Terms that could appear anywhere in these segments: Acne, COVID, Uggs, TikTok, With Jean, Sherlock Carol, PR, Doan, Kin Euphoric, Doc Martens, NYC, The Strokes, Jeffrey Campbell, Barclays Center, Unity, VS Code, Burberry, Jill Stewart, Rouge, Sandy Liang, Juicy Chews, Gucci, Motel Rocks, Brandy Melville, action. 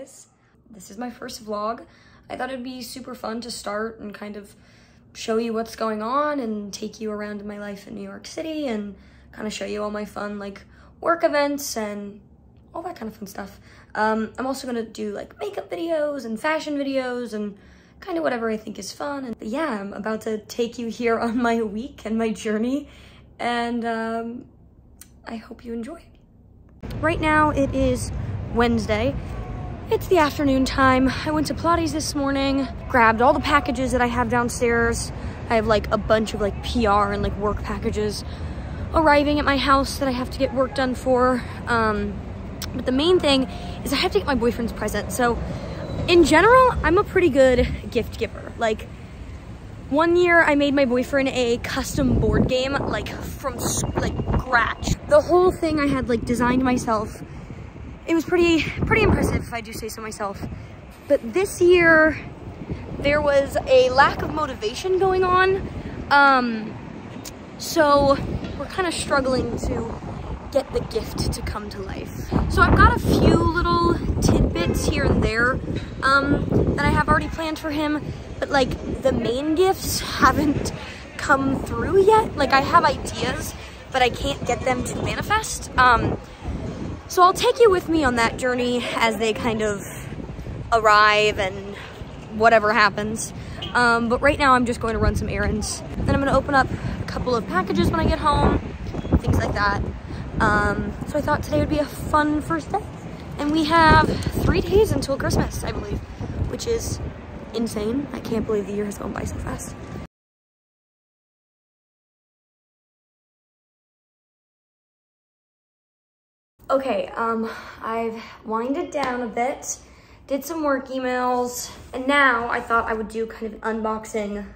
guys. This is my first vlog. I thought it'd be super fun to start and kind of show you what's going on and take you around in my life in New York City and kind of show you all my fun like work events and all that kind of fun stuff. I'm also gonna do like makeup videos and fashion videos and kind of whatever I think is fun. And yeah, I'm about to take you here on my week and my journey, and I hope you enjoy it. Right now it is Wednesday. It's the afternoon time. I went to Pilates this morning, grabbed all the packages that I have downstairs. I have like a bunch of like PR and like work packages arriving at my house that I have to get work done for. But the main thing is I have to get my boyfriend's present. So in general, I'm a pretty good gift giver. Like one year I made my boyfriend a custom board game, like from like scratch. The whole thing I had like designed myself. It was pretty impressive if I do say so myself. But this year there was a lack of motivation going on. So we're kind of struggling to get the gift to come to life. So I've got a few little tidbits here and there that I have already planned for him, but like the main gifts haven't come through yet. Like I have ideas, but I can't get them to manifest. So I'll take you with me on that journey as they kind of arrive and whatever happens. But right now I'm just going to run some errands. Then I'm gonna open up a couple of packages when I get home, things like that. So I thought today would be a fun first day. And we have 3 days until Christmas, I believe, which is insane. I can't believe the year has gone by so fast. Okay, I've winded down a bit, did some work emails, and now I thought I would do kind of an unboxing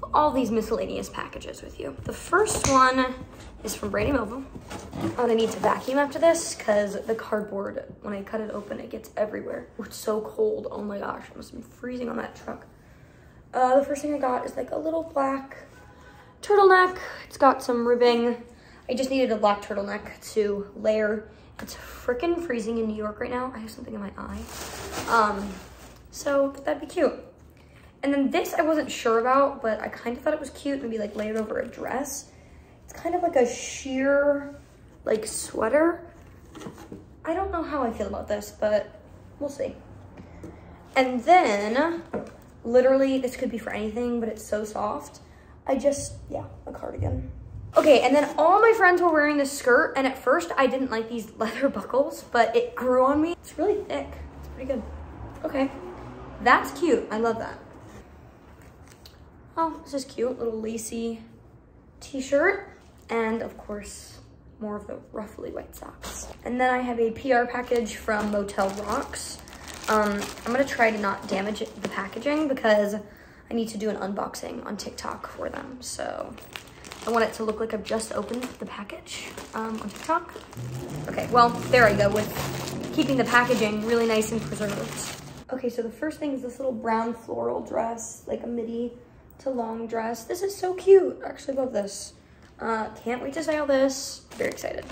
of all these miscellaneous packages with you. The first one is from Brandy Melville. I'm gonna need to vacuum after this because the cardboard, when I cut it open, it gets everywhere. It's so cold, oh my gosh, I must have been freezing on that truck. The first thing I got is like a little black turtleneck. It's got some ribbing. I just needed a black turtleneck to layer. It's freaking freezing in New York right now. I have something in my eye. So that'd be cute. And then this I wasn't sure about, but I kind of thought it was cute and be like layered over a dress. It's kind of like a sheer like sweater. I don't know how I feel about this, but we'll see. And then literally this could be for anything, but it's so soft. A cardigan. Okay, and then all my friends were wearing this skirt, and at first I didn't like these leather buckles, but it grew on me. It's really thick, it's pretty good. Okay, that's cute, I love that. Oh, this is cute, little lacy t-shirt, and of course, more of the ruffly white socks. And then I have a PR package from Motel Rocks. I'm gonna try to not damage the packaging because I need to do an unboxing on TikTok for them, so. I want it to look like I've just opened the package on TikTok. Okay, well, there I go with keeping the packaging really nice and preserved. Okay, so the first thing is this little brown floral dress, like a midi to long dress. This is so cute. I actually love this. Can't wait to style this. Very excited.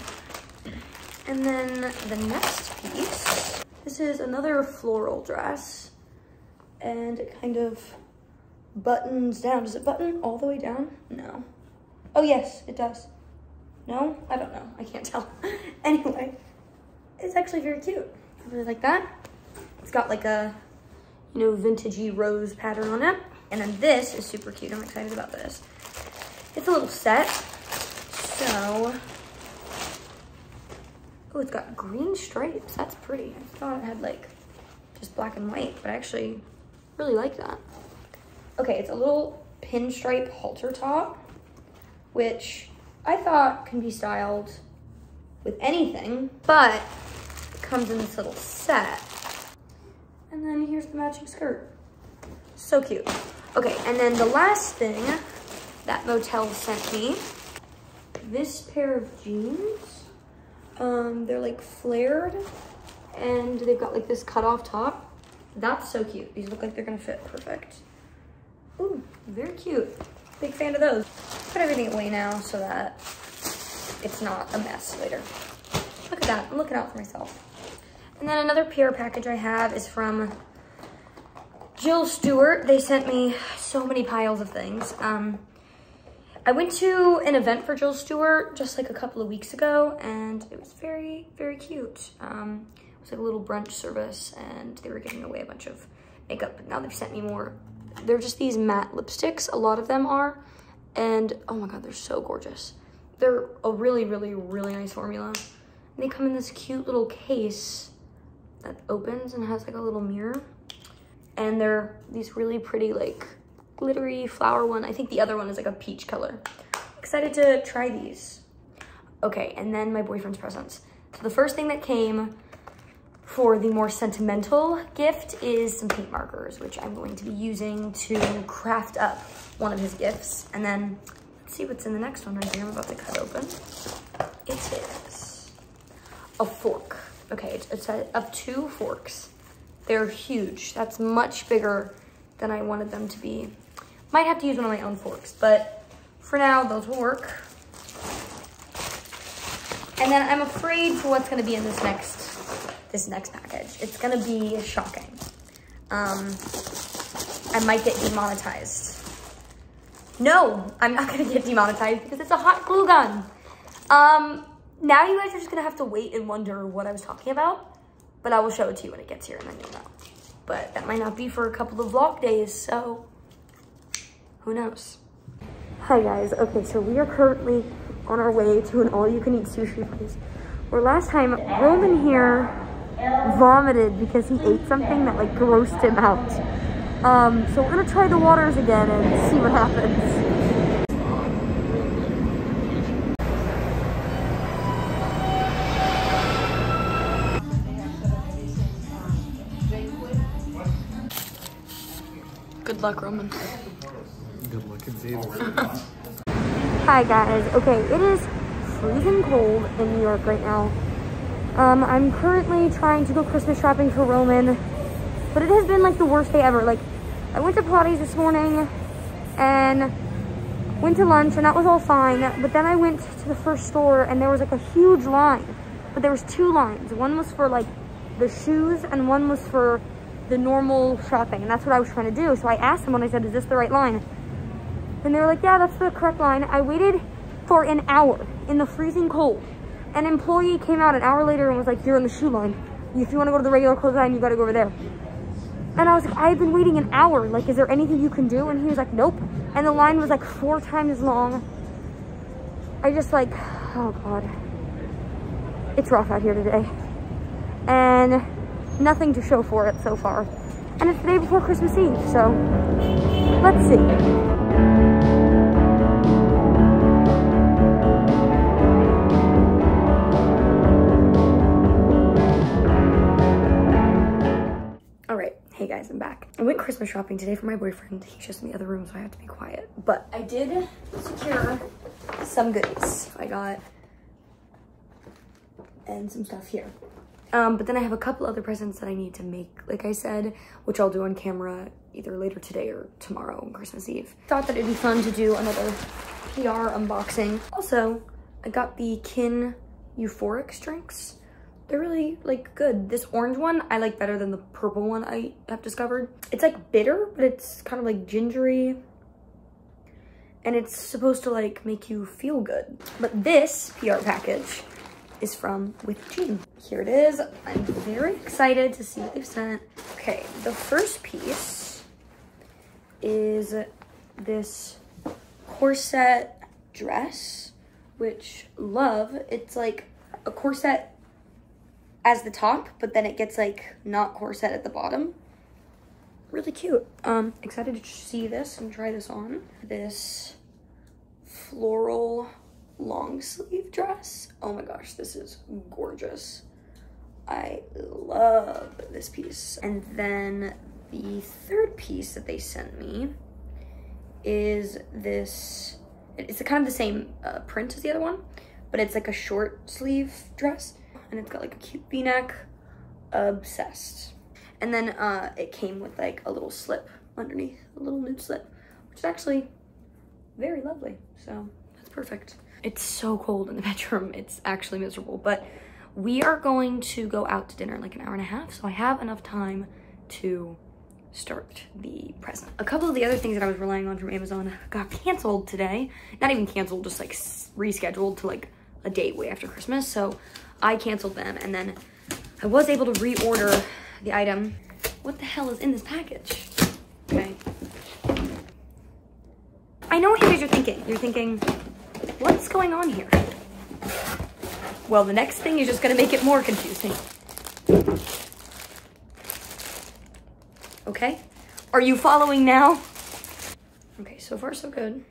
And then the next piece, this is another floral dress, and it kind of buttons down. Does it button all the way down? No. Oh yes, it does. No, I don't know, I can't tell. Anyway, it's actually very cute. I really like that. It's got like a, you know, vintagey rose pattern on it. And then this is super cute, I'm excited about this. It's a little set, so. Oh, it's got green stripes, that's pretty. I thought it had like just black and white, but I actually really like that. Okay, it's a little pinstripe halter top, which I thought can be styled with anything, but it comes in this little set. And then here's the matching skirt. So cute. Okay, and then the last thing that Motel sent me, this pair of jeans. They're like flared and they've got like this cutoff top. That's so cute. These look like they're gonna fit perfect. Ooh, very cute. Big fan of those. Put everything away now so that it's not a mess later. Look at that, I'm looking out for myself. And then another PR package I have is from Jill Stewart. They sent me so many piles of things. I went to an event for Jill Stewart just like a couple of weeks ago, and it was very, very cute. It was like a little brunch service, and they were giving away a bunch of makeup, but now they've sent me more. They're just these matte lipsticks, a lot of them are, and oh my God, they're so gorgeous. They're a really, really, really nice formula. And they come in this cute little case that opens and has like a little mirror. And they're these really pretty, like glittery flower one. I think the other one is like a peach color. Excited to try these. Okay, and then my boyfriend's presents. So the first thing that came for the more sentimental gift is some paint markers, which I'm going to be using to craft up one of his gifts. And then see what's in the next one right here. I'm about to cut open. It is a fork. Okay, it's up two forks. They're huge. That's much bigger than I wanted them to be. Might have to use one of my own forks, but for now, those will work. And then I'm afraid for what's gonna be in this next package. It's gonna be shocking. I might get demonetized. No, I'm not gonna get demonetized because it's a hot glue gun. Now you guys are just gonna have to wait and wonder what I was talking about, but I will show it to you when it gets here and then you'll know. But that might not be for a couple of vlog days, so who knows? Hi guys, okay, so we are currently on our way to an all-you-can-eat sushi place, where last time Roman here vomited because he ate something that like grossed him out. So we're gonna try the waters again and see what happens. Good luck, Roman. Good luck, Xavier. Hi guys, okay, it is freezing cold in New York right now. I'm currently trying to go Christmas shopping for Roman, but it has been like the worst day ever. Like, I went to Pilates this morning and went to lunch and that was all fine, but then I went to the first store and there was like a huge line, but there was two lines. One was for like the shoes and one was for the normal shopping, and that's what I was trying to do. So I asked someone, I said, is this the right line? And they were like, yeah, that's the correct line. I waited for an hour in the freezing cold. An employee came out an hour later and was like, you're in the shoe line. If you want to go to the regular clothes line, you got to go over there. And I was like, I've been waiting an hour. Like, is there anything you can do? And he was like, nope. And the line was like 4 times as long. I just like, oh God. It's rough out here today. And nothing to show for it so far. And it's the day before Christmas Eve, so let's see. All right, hey guys, I'm back. I went Christmas shopping today for my boyfriend. He's just in the other room, so I have to be quiet. But I did secure some goodies. I got and some stuff here. But then I have a couple other presents that I need to make, like I said, which I'll do on camera either later today or tomorrow on Christmas Eve. Thought that it'd be fun to do another PR unboxing. Also, I got the Kin Euphoric drinks. They're really, like, good. This orange one I like better than the purple one I have discovered. It's, like, bitter, but it's kind of, like, gingery. And it's supposed to, like, make you feel good. But this PR package is from With Jean. Here it is. I'm very excited to see what they've sent. Okay, the first piece is this corset dress, which love. It's like a corset as the top, but then it gets like not corset at the bottom. Really cute. Excited to see this and try this on. This floral long sleeve dress. Oh my gosh, this is gorgeous. I love this piece. And then the third piece that they sent me is this, it's kind of the same print as the other one, but it's like a short sleeve dress and it's got like a cute v-neck. Obsessed. And then it came with like a little slip underneath, a little nude slip, which is actually very lovely, so that's perfect. It's so cold in the bedroom. It's actually miserable, but We are going to go out to dinner in like an hour and a half, so I have enough time to start the present. A couple of the other things that I was relying on from Amazon got canceled today. Not even canceled, just like rescheduled to like a date way after Christmas. So I canceled them, and then I was able to reorder the item. What the hell is in this package? Okay. I know what you guys are thinking. You're thinking, what's going on here? Well, the next thing is just gonna make it more confusing. Okay, are you following now? Okay, so far so good.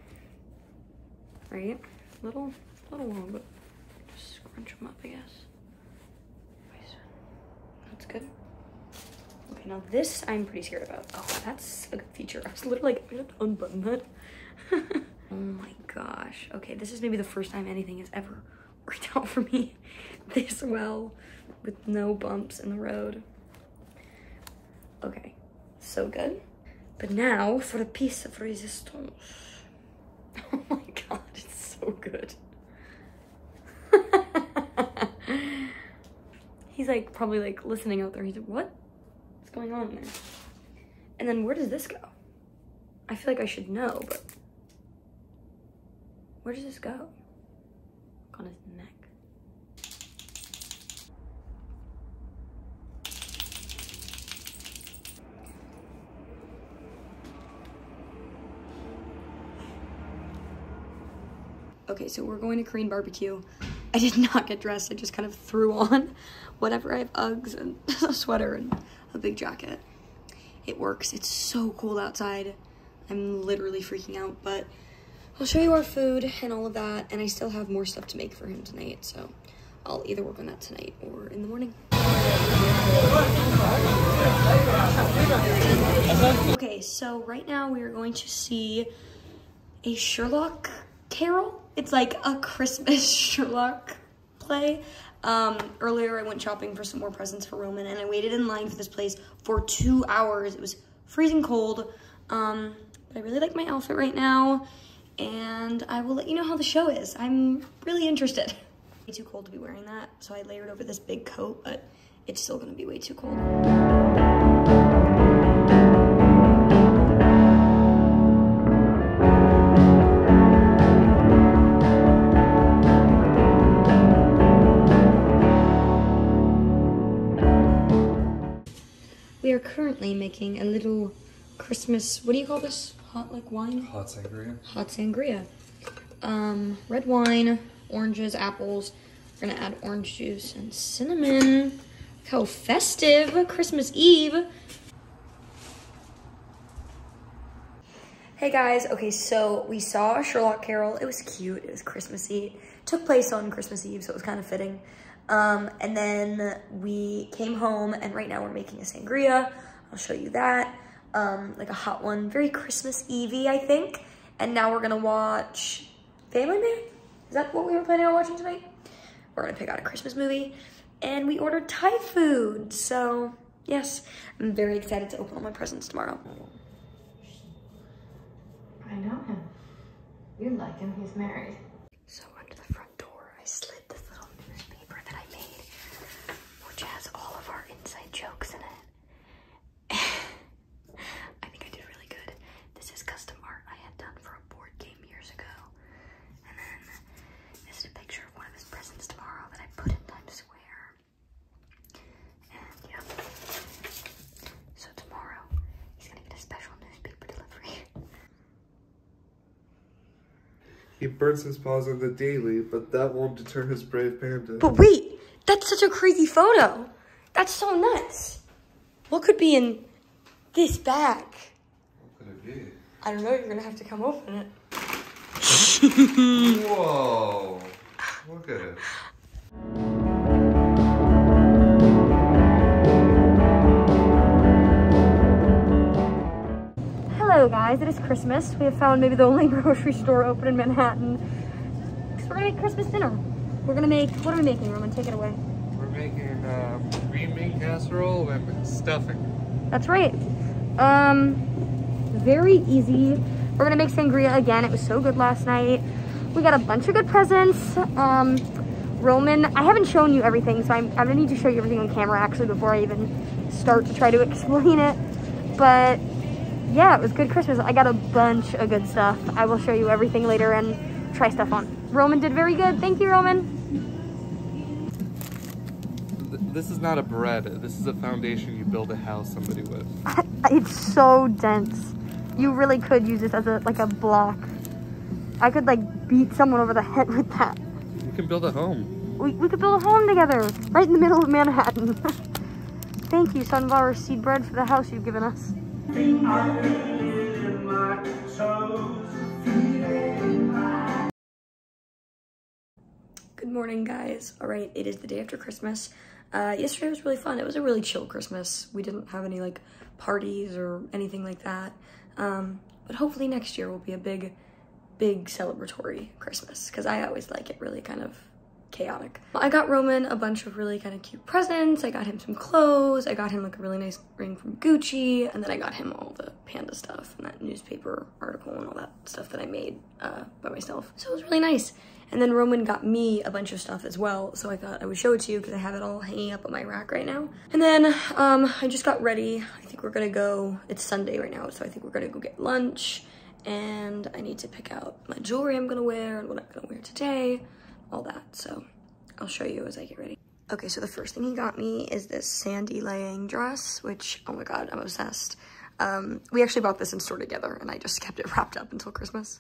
Right, little long, but just scrunch them up, I guess. That's good. Okay, now this I'm pretty scared about. Oh, that's a good feature. I was literally like, I'm gonna unbutton that. Oh my gosh. Okay, this is maybe the first time anything has ever worked out for me this well, with no bumps in the road. Okay, so good. But now for a piece of resistance. Oh my god, it's so good. He's like probably like listening out there. He's like, what? What's going on there? And then where does this go? I feel like I should know, but where does this go? On his neck. Okay, so we're going to Korean barbecue. I did not get dressed. I just kind of threw on whatever. I have Uggs and a sweater and a big jacket. It works. It's so cold outside. I'm literally freaking out, but I'll show you our food and all of that, and I still have more stuff to make for him tonight, so I'll either work on that tonight or in the morning. Okay, so right now we are going to see a Sherlock Carol. It's like a Christmas Sherlock play. Earlier I went shopping for some more presents for Roman, and I waited in line for this place for 2 hours. It was freezing cold, but I really like my outfit right now. And I will let you know how the show is. I'm really interested. Way too cold to be wearing that, so I layered over this big coat, but it's still gonna be way too cold. We are currently making a little Christmas, what do you call this? Hot like wine? Hot sangria. Hot sangria. Red wine, oranges, apples. We're gonna add orange juice and cinnamon. Look how festive, Christmas Eve. Hey guys, okay, so we saw Sherlock Carol. It was cute, it was Christmassy. It took place on Christmas Eve, so it was kind of fitting. And then we came home, and right now we're making a sangria. I'll show you that. Like a hot one, very Christmas Eve-y, I think. And now we're gonna watch Family Man? Is that what we were planning on watching tonight? We're gonna pick out a Christmas movie, and we ordered Thai food. So yes, I'm very excited to open all my presents tomorrow. I know him. You like him, he's married. So under the front door, I slid this little newspaper that I made, which has all of our inside jokes in it. He burns his paws on the daily, but that won't deter his brave panda. But wait, that's such a crazy photo. That's so nuts. What could be in this bag? What could it be? I don't know, you're gonna have to come open it. Whoa, look at it. Hello guys, it is Christmas. We have found maybe the only grocery store open in Manhattan. So we're gonna make Christmas dinner. We're gonna make, what are we making, Roman? Take it away. We're making green bean casserole and stuffing. That's right. Very easy. We're gonna make sangria again. It was so good last night. We got a bunch of good presents. Roman. I haven't shown you everything, so I'm gonna need to show you everything on camera actually before I even start to try to explain it. But yeah, it was good Christmas. I got a bunch of good stuff. I will show you everything later and try stuff on. Roman did very good. Thank you, Roman. This is not a bread. This is a foundation you build a house somebody with. It's so dense. You really could use this as a, like a block. I could like beat someone over the head with that. You can build a home. We could build a home together, right in the middle of Manhattan. Thank you, sunflower seed bread, for the house you've given us. Good morning, guys. All right, it is the day after Christmas. Yesterday was really fun. It was a really chill Christmas. We didn't have any like parties or anything like that. But hopefully next year will be a big celebratory Christmas, because I always like it really kind of chaotic. I got Roman a bunch of really kind of cute presents. I got him some clothes. I got him like a really nice ring from Gucci, and then I got him all the panda stuff and that newspaper article and all that stuff that I made by myself. So it was really nice. And then Roman got me a bunch of stuff as well, so I thought I would show it to you because I have it all hanging up on my rack right now. And then I just got ready. I think we're gonna go, it's Sunday right now, so I think we're gonna go get lunch, and I need to pick out my jewelry I'm gonna wear and what I'm gonna wear today, all that. So I'll show you as I get ready. Okay, so the first thing he got me is this Sandy Liang dress, which, oh my God, I'm obsessed. We actually bought this in store together and I just kept it wrapped up until Christmas.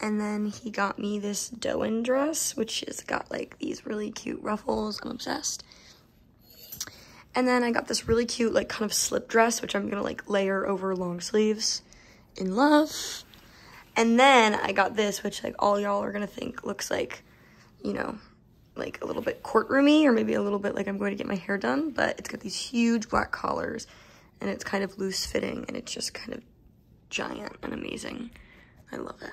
And then he got me this Doan dress, which has got like these really cute ruffles. I'm obsessed. And then I got this really cute like kind of slip dress, which I'm gonna like layer over long sleeves. In love. And then I got this, which like all y'all are gonna think looks like, you know, like a little bit courtroomy, or maybe a little bit like I'm going to get my hair done, but it's got these huge black collars and it's kind of loose fitting and it's just kind of giant and amazing. I love it.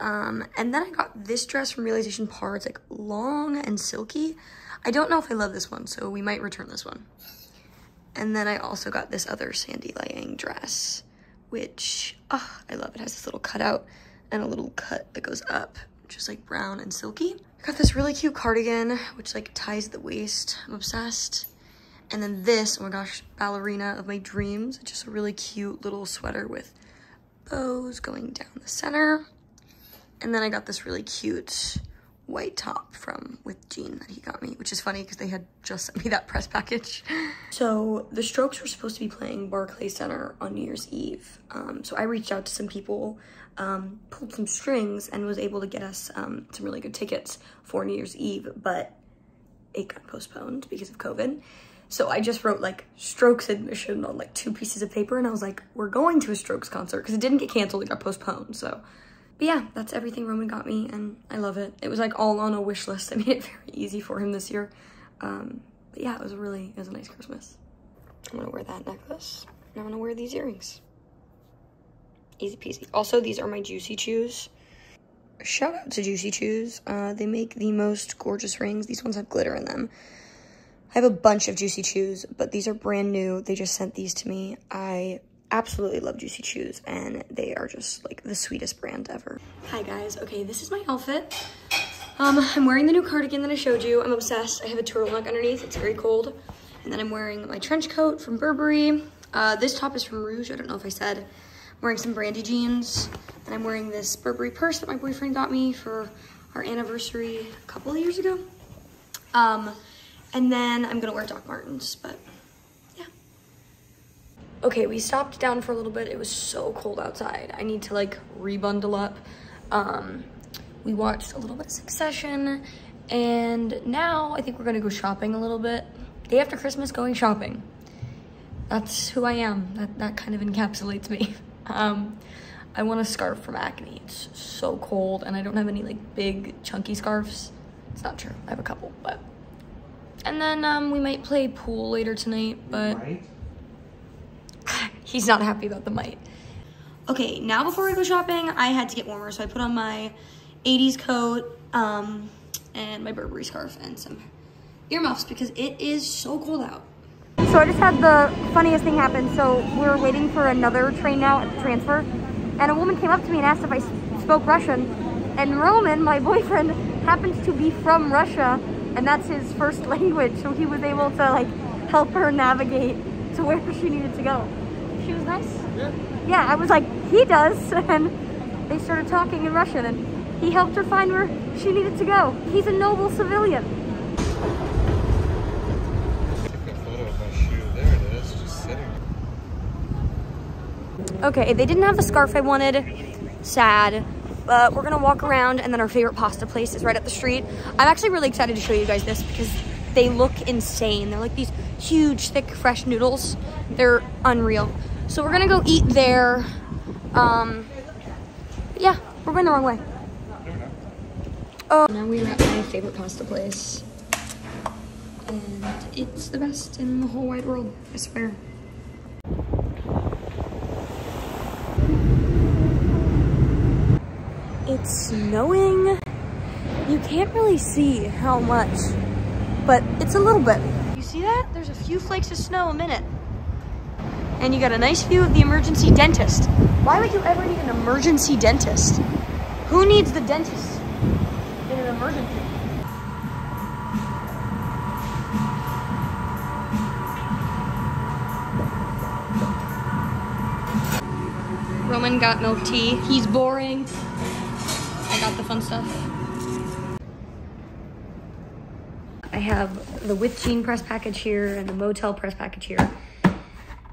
And then I got this dress from Realization Par. It's like long and silky. I don't know if I love this one, so we might return this one. And then I also got this other Sandy Liang dress, which, oh, I love. It has this little cutout and a little cut that goes up, which is like brown and silky. I got this really cute cardigan, which like ties the waist. I'm obsessed. And then this, oh my gosh, ballerina of my dreams. It's just a really cute little sweater with bows going down the center. And then I got this really cute white top from With Jean that he got me, which is funny because they had just sent me that press package. So the Strokes were supposed to be playing Barclays Center on New Year's Eve. So I reached out to some people, pulled some strings, and was able to get us some really good tickets for New Year's Eve, but it got postponed because of COVID. So I just wrote like Strokes admission on like 2 pieces of paper, and I was like, we're going to a Strokes concert, because it didn't get canceled, it got postponed, so. But yeah, that's everything Roman got me, and I love it. It was like all on a wish list. I made it very easy for him this year. But yeah, it was a nice Christmas. I'm gonna wear that necklace, and I'm gonna wear these earrings. Easy peasy. Also, these are my Juicy Chews. Shout out to Juicy Chews. They make the most gorgeous rings. These ones have glitter in them. I have a bunch of Juicy Chews, but these are brand new. They just sent these to me. I absolutely love Juicy Chews, and they are just like the sweetest brand ever. Hi guys, okay, this is my outfit. I'm wearing the new cardigan that I showed you. I'm obsessed. I have a turtleneck underneath, it's very cold. And then I'm wearing my trench coat from Burberry. This top is from Rouge, I don't know if I said. I'm wearing some Brandy jeans, and I'm wearing this Burberry purse that my boyfriend got me for our anniversary a couple of years ago. And then I'm gonna wear Doc Martens, but okay, we stopped down for a little bit. It was so cold outside. I need to like rebundle up. We watched a little bit of Succession, and now I think we're gonna go shopping a little bit. Day after Christmas, going shopping. That's who I am. That kind of encapsulates me. I want a scarf from Acne. It's so cold, and I don't have any like big chunky scarves. It's not true, I have a couple, but. And then we might play pool later tonight, but. Right. He's not happy about the mite. Okay, now before we go shopping, I had to get warmer, so I put on my 80s coat and my Burberry scarf and some earmuffs because it is so cold out. So I just had the funniest thing happen. So we're waiting for another train now at the transfer, and a woman came up to me and asked if I spoke Russian, and Roman, my boyfriend, happens to be from Russia, and that's his first language, so he was able to like help her navigate to where she needed to go. She was nice. Yeah. Yeah, I was like, he does, and they started talking in Russian, and he helped her find where she needed to go. He's a noble civilian. Okay, they didn't have the scarf I wanted. Sad. But we're gonna walk around, and then our favorite pasta place is right up the street. I'm actually really excited to show you guys this because they look insane. They're like these huge, thick, fresh noodles. They're unreal. So we're gonna go eat there. Yeah, we're going the wrong way. Oh, now we're at my favorite pasta place. And it's the best in the whole wide world, I swear. It's snowing. You can't really see how much, but it's a little bit. You see that? There's a few flakes of snow a minute. And you got a nice view of the emergency dentist. Why would you ever need an emergency dentist? Who needs the dentist in an emergency? Roman got milk tea. He's boring. I got the fun stuff. I have the With Jean press package here and the Motel press package here.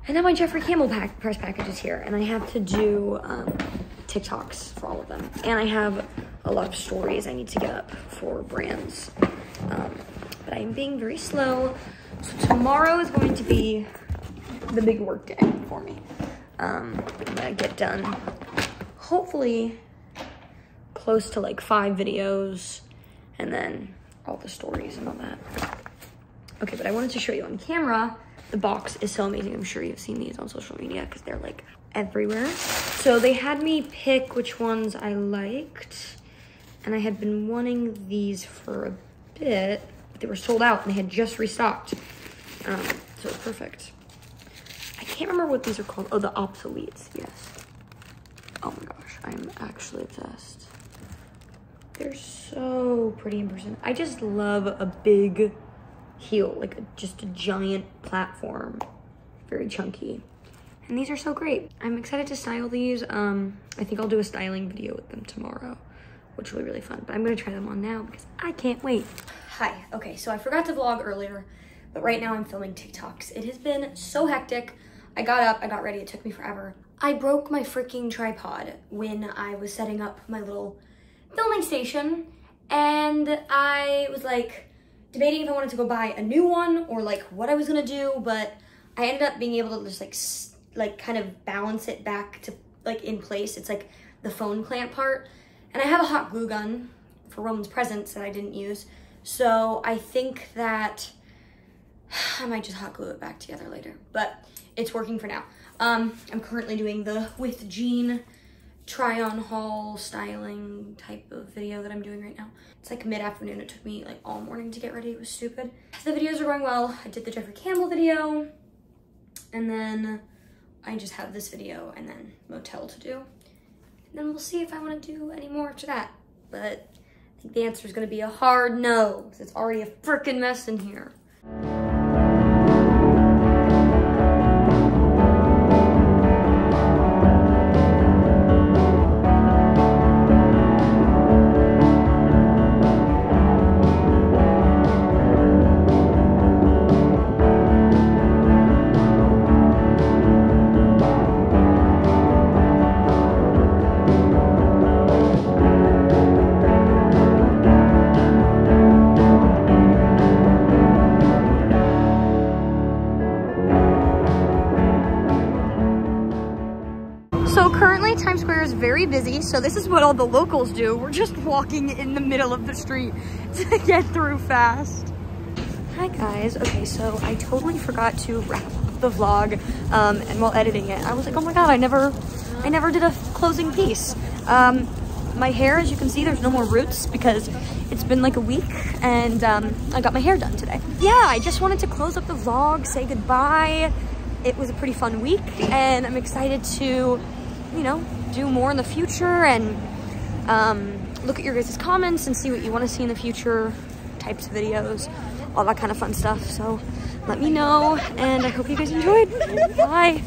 And then my Jeffrey Campbell press package is here. And I have to do TikToks for all of them. And I have a lot of stories I need to get up for brands. But I'm being very slow. So tomorrow is going to be the big work day for me. I'm gonna get done, hopefully, close to like 5 videos, and then all the stories and all that. Okay, but I wanted to show you on camera. The box is so amazing. I'm sure you've seen these on social media because they're like everywhere. So they had me pick which ones I liked, and I had been wanting these for a bit, but they were sold out and they had just restocked. So it's perfect. I can't remember what these are called. Oh, the obsoletes, yes. Oh my gosh, I'm actually obsessed. They're so pretty in person. I just love a big heel, like just a giant platform, very chunky. And these are so great. I'm excited to style these. I think I'll do a styling video with them tomorrow, which will be really fun, but I'm gonna try them on now because I can't wait. Hi, okay, so I forgot to vlog earlier, but right now I'm filming TikToks. It has been so hectic. I got up, I got ready, it took me forever. I broke my freaking tripod when I was setting up my little filming station, and I was like debating if I wanted to go buy a new one or like what I was gonna do, but I ended up being able to just like kind of balance it back to like in place. It's like the phone clamp part, and I have a hot glue gun for Roman's presents that I didn't use, so I think that I might just hot glue it back together later, but it's working for now. I'm currently doing the With Jean try-on haul styling type of video that I'm doing right now. It's like mid-afternoon. It took me like all morning to get ready. It was stupid. The videos are going well. I did the Jeffrey Campbell video, and then I just have this video and then Motel to do. And then we'll see if I want to do any more after that. But I think the answer is going to be a hard no, because it's already a frickin' mess in here. Very busy, so this is what all the locals do. We're just walking in the middle of the street to get through fast. Hi guys, okay, so I totally forgot to wrap up the vlog, and while editing it I was like, oh my god, I never did a closing piece. My hair, as you can see, there's no more roots because it's been like a week, and I got my hair done today. Yeah, I just wanted to close up the vlog, say goodbye. It was a pretty fun week, and I'm excited to, you know, do more in the future, and look at your guys' comments and see what you want to see in the future, types of videos, all that kind of fun stuff. So let me know, and I hope you guys enjoyed. Bye.